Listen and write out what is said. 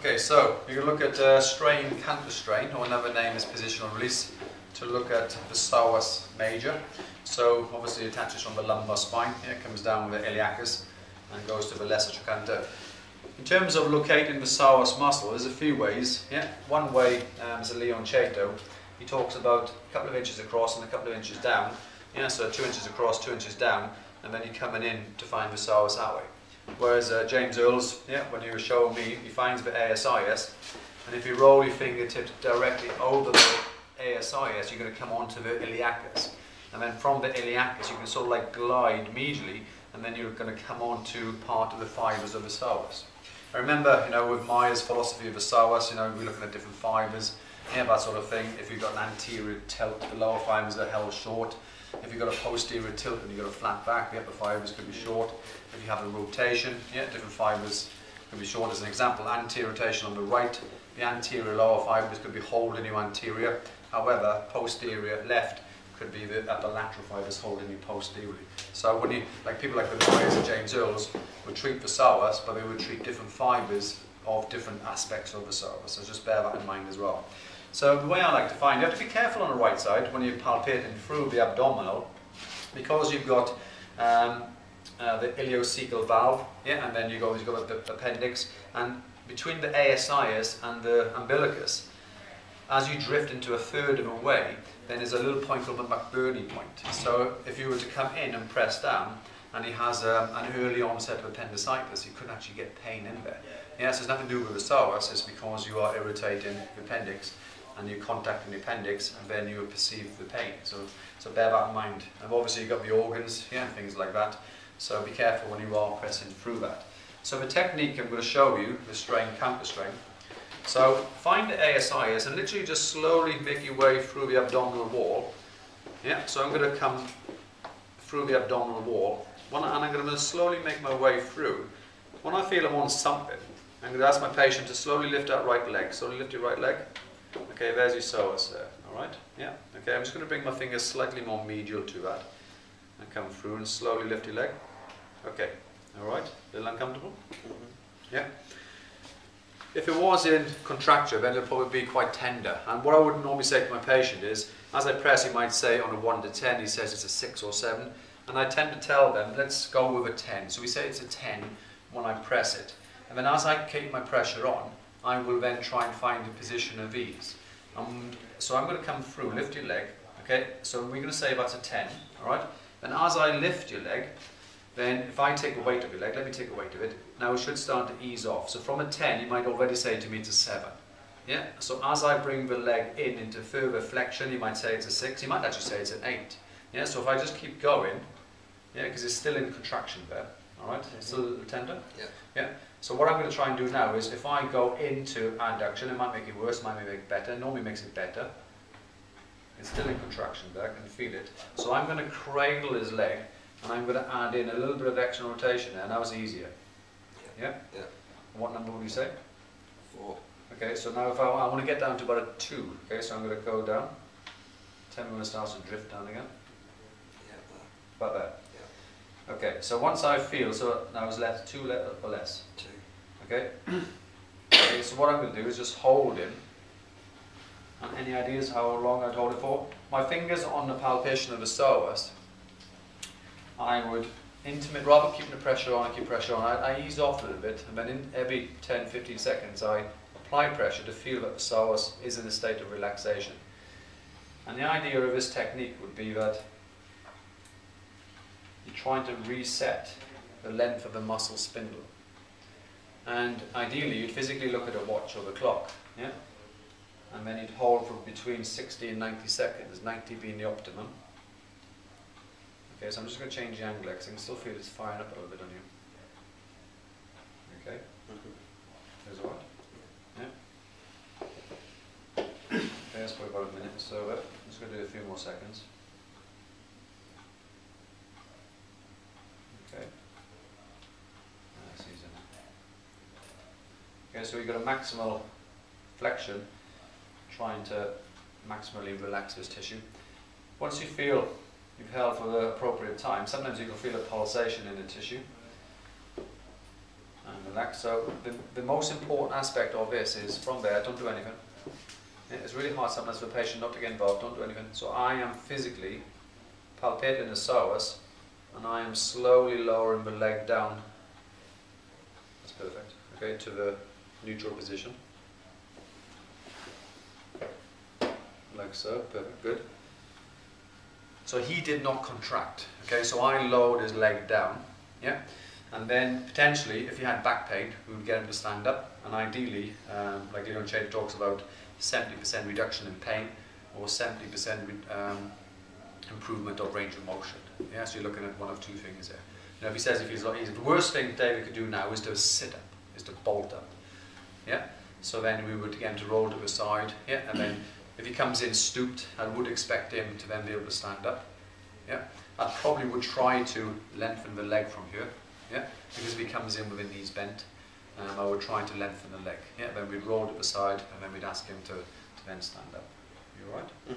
Okay, so you're going to look at strain, canthal strain, or another name is positional release, to look at the psoas major. So obviously it attaches from the lumbar spine, here it comes down with the iliacus and goes to the lesser trochanter. In terms of locating the psoas muscle, there's a few ways. Yeah? One way is Leon Cetto. He talks about a couple of inches across and a couple of inches down. Yeah, so 2 inches across, 2 inches down, and then you're coming in to find the psoas that way. Whereas James Earls, yeah, when he was showing me, he finds the ASIS, and if you roll your fingertips directly over the ASIS, you're going to come onto the iliacus. And then from the iliacus, you can sort of like glide medially, and then you're going to come onto part of the fibers of the psoas. I remember, you know, with Meyer's philosophy of the psoas, you know, we're looking at different fibers, yeah, that sort of thing. If you've got an anterior tilt, the lower fibers are held short. If you've got a posterior tilt and you've got a flat back, the upper fibers could be short. If you have a rotation, yeah, different fibers could be short. As an example, anterior rotation on the right, the anterior lower fibers could be holding you anterior. However, posterior left could be the upper lateral fibers holding you posteriorly. So when you, like people like the lawyers and James Earls would treat the psoas, but they would treat different fibers of different aspects of the psoas. So just bear that in mind as well. So the way I like to find, you have to be careful on the right side when you're palpating through the abdominal, because you've got the ileocecal valve, yeah, and then you've got the appendix, and between the ASIS and the umbilicus, as you drift into a third of a way, then there's a little point called the McBurney point. So if you were to come in and press down, and he has an early onset of appendicitis, you couldn't actually get pain in there. Yes, there's nothing to do with the psoas, it's because you are irritating the appendix, and you contact the appendix, and then you perceive the pain. So bear that in mind. And obviously you've got the organs, yeah, things like that. So be careful when you are pressing through that. So the technique I'm going to show you, the strain, canthal strain. So find the ASIS and literally just slowly make your way through the abdominal wall. Yeah, so I'm going to come through the abdominal wall, and I'm going to slowly make my way through. When I feel I'm on something, I'm going to ask my patient to slowly lift that right leg. Slowly lift your right leg. Okay, there's your psoas there. All right? Yeah. Okay, I'm just going to bring my fingers slightly more medial to that. And come through and slowly lift your leg. Okay. All right? A little uncomfortable? Yeah. If it was in contracture, then it'll probably be quite tender. And what I would normally say to my patient is, as I press, he might say on a 1 to 10, he says it's a 6 or 7. And I tend to tell them, let's go with a 10. So we say it's a 10 when I press it. And then as I keep my pressure on, I will then try and find the position of ease. So I'm going to come through, lift your leg, okay? So we're going to say that's a 10, all right? And as I lift your leg, then if I take the weight of your leg, let me take the weight of it, now it should start to ease off. So from a 10, you might already say to me it's a 7, yeah? So as I bring the leg in into further flexion, you might say it's a 6, you might actually say it's an 8, yeah? So if I just keep going, yeah, because it's still in contraction there, all right? It's still a little tender, yeah. Yeah. So what I'm going to try and do now is, if I go into adduction, it might make it worse, it might make it better, normally makes it better. It's still in contraction there, I can feel it. So I'm going to cradle his leg, and I'm going to add in a little bit of external rotation there, and that was easier. Yeah? Yeah. And what number would you say? 4. Okay, so now if I want to get down to about a 2, okay, so I'm going to go down. Tell me when it starts to drift down again. Yeah, about there. Okay, so once I feel, so now it's less, 2 or less? 2. Okay? Okay, so what I'm going to do is just hold him. And any ideas how long I'd hold it for? My fingers on the palpation of the psoas, I would intermittent, rather keeping the pressure on, I ease off a little bit, and then in every 10-15 seconds I apply pressure to feel that the psoas is in a state of relaxation. And the idea of this technique would be that you're trying to reset the length of the muscle spindle. And ideally you'd physically look at a watch or the clock, yeah? And then you'd hold for between 60 and 90 seconds, 90 being the optimum. Okay, so I'm just going to change the angle because I can still feel it's firing up a little bit on you. Okay? There's a what? Yeah? Okay, that's probably about a minute or so. I'm just going to do a few more seconds. Okay, so you've got a maximal flexion, trying to maximally relax this tissue. Once you feel you've held for the appropriate time, sometimes you can feel a pulsation in the tissue. And back. So the most important aspect of this is from there, don't do anything. It's really hard sometimes for the patient not to get involved, don't do anything. So I am physically palpating the psoas and I am slowly lowering the leg down. That's perfect. Okay, to the neutral position. Like so, perfect, good. So he did not contract, okay, so I lowered his leg down, yeah? And then potentially, if he had back pain, we would get him to stand up, and ideally, like Leon Chetto talks about, 70% reduction in pain, or 70% improvement of range of motion. Yeah, so you're looking at one of two things there. Now, if he says if he's not easy, the worst thing David could do now is to sit up, is to bolt up, yeah? So then we would get him to roll to the side, yeah, and then if he comes in stooped, I would expect him to then be able to stand up. Yeah, I probably would try to lengthen the leg from here. Yeah, because if he comes in with the knees bent, I would try to lengthen the leg. Yeah, then we'd roll to the side and then we'd ask him to then stand up. You all right? Mm-hmm.